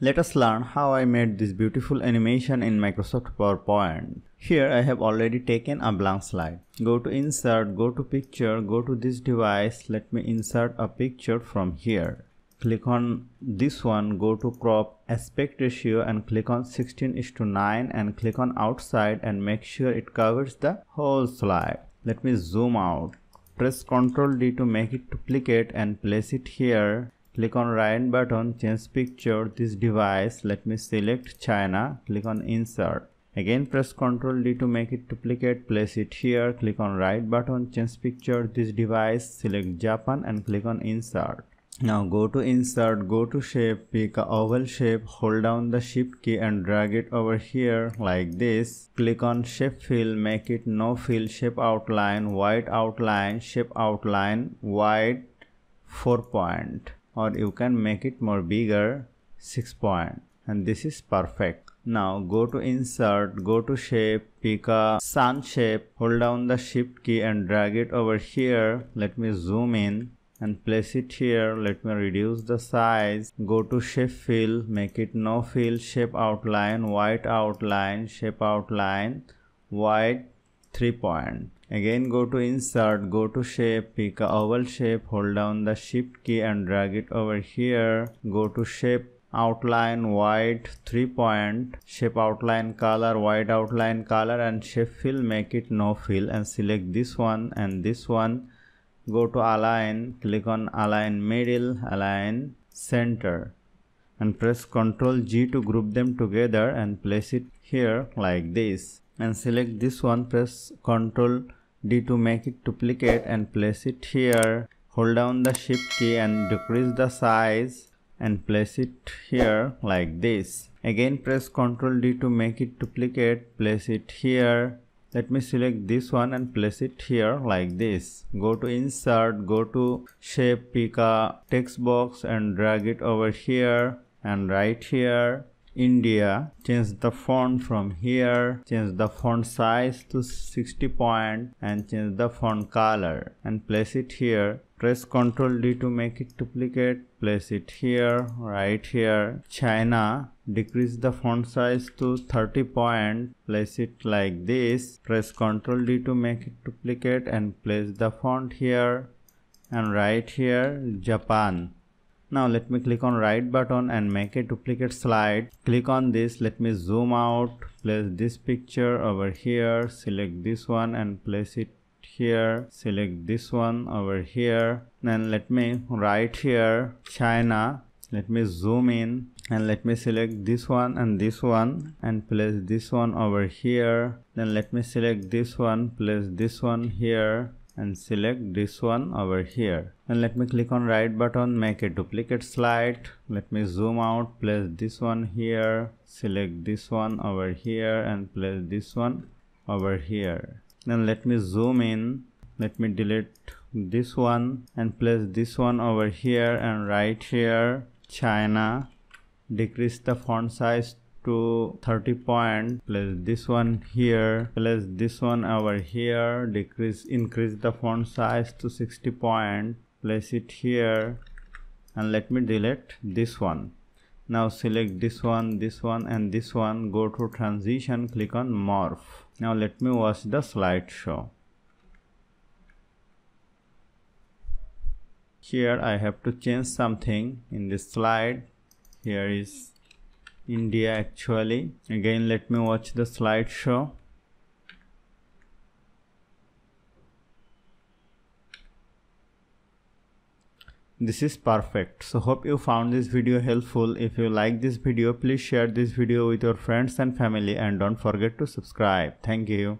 Let us learn how I made this beautiful animation in Microsoft PowerPoint. Here I have already taken a blank slide. Go to Insert, go to Picture, go to this device. Let me insert a picture from here. Click on this one, go to Crop, Aspect Ratio and click on 16:9 and click on Outside and make sure it covers the whole slide. Let me zoom out. Press Ctrl D to make it duplicate and place it here. Click on right button, change picture, this device. Let me select China, click on Insert. Again press Ctrl D to make it duplicate, place it here. Click on right button, change picture, this device. Select Japan and click on Insert. Now go to Insert, go to Shape, pick a oval shape, hold down the Shift key and drag it over here like this. Click on Shape Fill, make it No Fill, Shape Outline, White Outline, Shape Outline, White 4 point, or you can make it more bigger, 6 point, and this is perfect. Now go to Insert, go to Shape, pick a Sun shape, hold down the Shift key and drag it over here. Let me zoom in and place it here. Let me reduce the size. Go to Shape Fill, make it No Fill, Shape Outline, White Outline, Shape Outline, White 3 point. Again go to Insert, go to Shape, pick a oval shape, hold down the Shift key and drag it over here. Go to Shape Outline, White 3 point, Shape Outline Color, White Outline Color, and Shape Fill, make it No Fill and select this one and this one. Go to Align, click on Align Middle, Align Center and press Ctrl G to group them together and place it here like this. And select this one, press Ctrl D to make it duplicate and place it here. Hold down the Shift key and decrease the size and place it here like this. Again press Ctrl D to make it duplicate, place it here. Let me select this one and place it here like this. Go to Insert, go to Shape, pick a text box and drag it over here and right here, India. Change the font from here, change the font size to 60 point and change the font color and place it here. Press Ctrl D to make it duplicate, place it here, right here, China. Decrease the font size to 30 point, place it like this. Press Ctrl D to make it duplicate and place the font here and right here, Japan. Now let me click on right button and make a duplicate slide. Click on this, let me zoom out, place this picture over here, select this one and place it here, select this one over here. Then let me right here, China. Let me zoom in and let me select this one and place this one over here. Then let me select this one, place this one here and select this one over here. And let me click on right button, make a duplicate slide. Let me zoom out, place this one here, select this one over here and place this one over here. Then let me zoom in, let me delete this one and place this one over here and right here, China. Decrease the font size to 30 point, place this one here, place this one over here, increase the font size to 60 point, place it here and let me delete this one. Now select this one and this one, go to Transition, click on Morph. Now let me watch the slideshow. Here I have to change something in this slide. Here is India actually. Again let me watch the slideshow. This is perfect. So hope you found this video helpful. If you like this video, please share this video with your friends and family and don't forget to subscribe. Thank you.